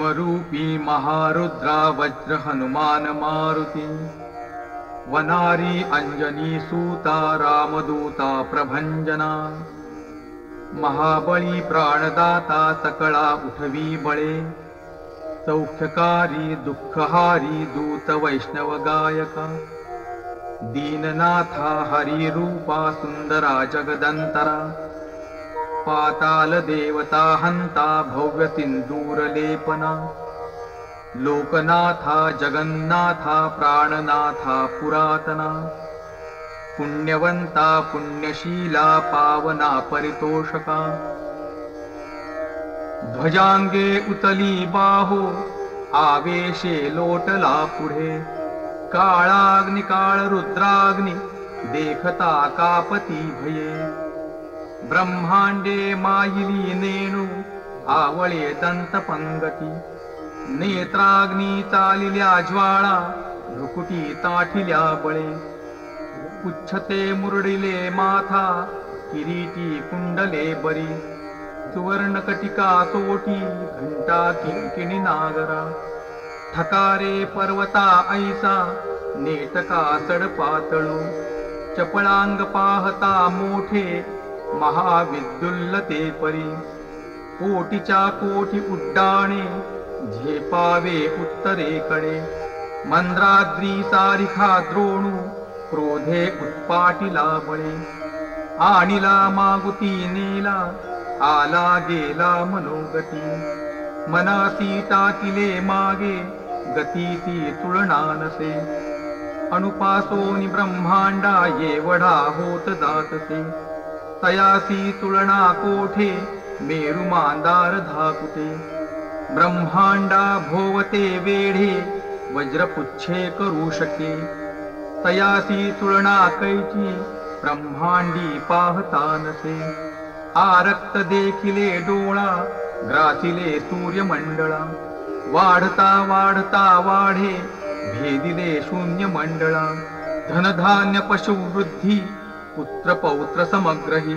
भीमरूपी महारुद्रा वज्र हनुमान मारुति वनारी अंजनी सूता रामदूता प्रभंजना महाबली प्राणदाता सकला उठवी बळे सौख्यकारी दुःखहारी दूत वैष्णव गायका दीननाथा हरिरूपा सुंदरा जगदंतरा पाताल देवता हंता भव्य सिंदूरलेपना लोकनाथा जगन्नाथा प्राणनाथा पुरातना पुण्यवंता पुण्यशीला पावना परितोषका ध्वजांगे उतली बाहो आवेशे लोटला पुढे काळाग्नि काळ रुद्राग्नि देखता कापती भये ब्रह्मांडे मायिली नेणू आवळे दंतपंगती नेत्राग्नी चालिल्या ज्वाळा भ्रुकुटी ताठिल्या बळे पुच्छते मुरडिले माथा किरीटी कुंडले बरी सुवर्ण कटिका सोटी घंटा किंकिणी नागरा ठकारे पर्वता ऐसा नेटका सडपातळू चपळांग पाहता मोठे महाविद्युल्लते परी कोटीच्या कोटी उड्डाणे झेपावे उत्तरेकडे मंद्राद्री सारिखा द्रोणू क्रोधे उत्पाटिला बळे आणिला मागुती नेला आला गेला मनोगती मनासी तातिले मागे गतीती तुलना नसे अनुपासोनि ब्रह्मांडा ये वढा होत जातसे तयासी तुलना कोठे मेरु मांदार धाकुते ब्रह्मांडा भोवते वेढे वज्रपुच्छे करू शके तयासी तुलना कैची ब्रह्मांडी पाहता नसे आरक्त देखिले डोळा ग्रासिले सूर्यमंडला वाढता वाढता वाढे भेदिले शून्य मंडला धनधान्य पशुवृद्धि पुत्र पौत्र समग्रही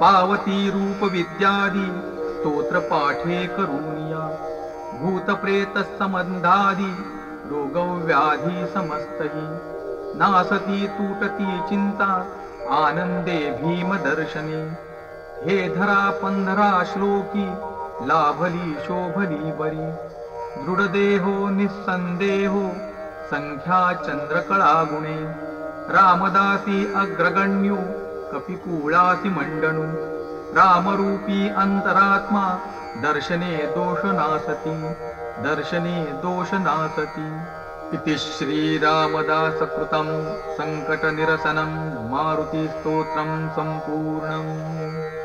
पावती रूप विद्यादि स्तोत्र पाठे करूनिया भूतप्रेत संबंधादि रोगव्याधि समस्तहि नासती तूटती चिंता आनंदे भीम दर्शने हे धरा पंधरा श्लोकी लाभली शोभली बरी दृढ़देहो निस्संदेहो संख्या चंद्रकला गुणे रामदासी अग्रगण्यो कपिकूलासी मंडनु रामरूपी अंतरात्मा दर्शने दोष नासति इति श्री रामदास कृतं संकट निरसनं मारुति स्तोत्रं संपूर्णम्।